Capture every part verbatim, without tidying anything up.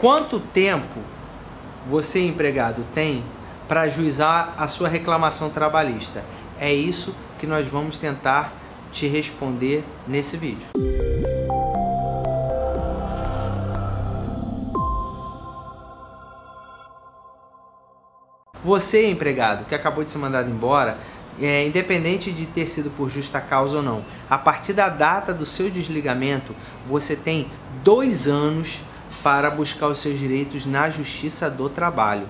Quanto tempo você, empregado, tem para ajuizar a sua reclamação trabalhista? É isso que nós vamos tentar te responder nesse vídeo. Você, empregado, que acabou de ser mandado embora, é, independente de ter sido por justa causa ou não, a partir da data do seu desligamento, você tem dois anos para buscar os seus direitos na Justiça do Trabalho.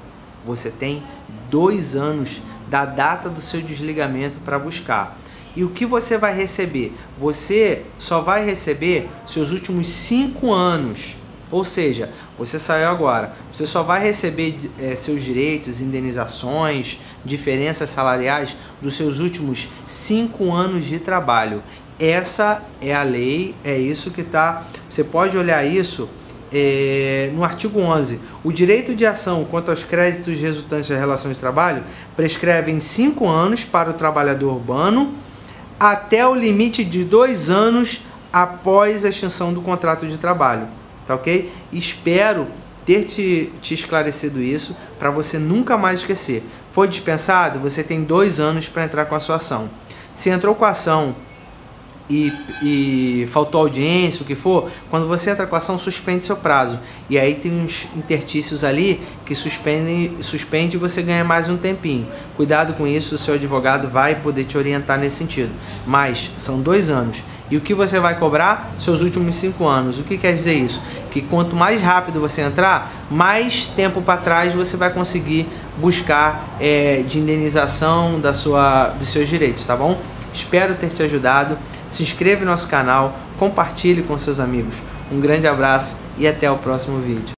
Você tem dois anos da data do seu desligamento para buscar. E o que você vai receber? Você só vai receber seus últimos cinco anos. Ou seja, você saiu agora, você só vai receber é, seus direitos, indenizações, diferenças salariais dos seus últimos cinco anos de trabalho. Essa é a lei, é isso que tá. Você pode olhar isso. É, no artigo onze, o direito de ação quanto aos créditos resultantes da relação de trabalho prescreve em cinco anos para o trabalhador urbano até o limite de dois anos após a extinção do contrato de trabalho, tá ok? Espero ter te, te esclarecido isso para você nunca mais esquecer. Foi dispensado? Você tem dois anos para entrar com a sua ação. Se entrou com a ação E, e faltou audiência, o que for, quando você entra com a ação, suspende seu prazo. E aí tem uns intertícios ali que suspendem, suspende e você ganha mais um tempinho. Cuidado com isso, o seu advogado vai poder te orientar nesse sentido. Mas são dois anos. E o que você vai cobrar? Seus últimos cinco anos. O que quer dizer isso? Que quanto mais rápido você entrar, mais tempo para trás você vai conseguir buscar é, de indenização da sua, dos seus direitos, tá bom? Espero ter te ajudado. Se inscreva no nosso canal, compartilhe com seus amigos. Um grande abraço e até o próximo vídeo.